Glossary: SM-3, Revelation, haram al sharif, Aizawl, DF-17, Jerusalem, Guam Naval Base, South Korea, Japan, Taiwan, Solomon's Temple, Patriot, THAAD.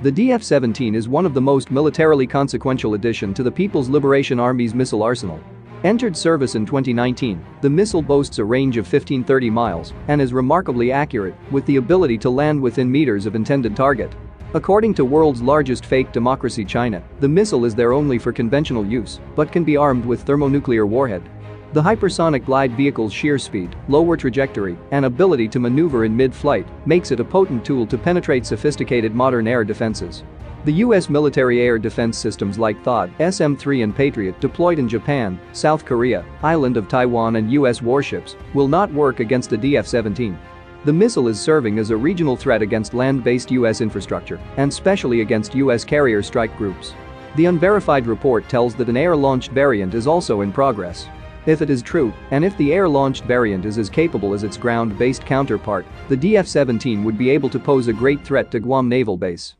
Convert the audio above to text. The DF-17 is one of the most militarily consequential addition to the People's Liberation Army's missile arsenal. Entered service in 2019, the missile boasts a range of 15-30 miles and is remarkably accurate, with the ability to land within meters of intended target. According to world's largest fake democracy China, the missile is there only for conventional use, but can be armed with thermonuclear warhead. The hypersonic glide vehicle's sheer speed, lower trajectory, and ability to maneuver in mid-flight makes it a potent tool to penetrate sophisticated modern air defenses. The U.S. military air defense systems like THAAD, SM-3 and Patriot deployed in Japan, South Korea, island of Taiwan and U.S. warships will not work against the DF-17. The missile is serving as a regional threat against land-based U.S. infrastructure and especially against U.S. carrier strike groups. The unverified report tells that an air-launched variant is also in progress. If it is true, and if the air-launched variant is as capable as its ground-based counterpart, the DF-17 would be able to pose a great threat to Guam Naval Base.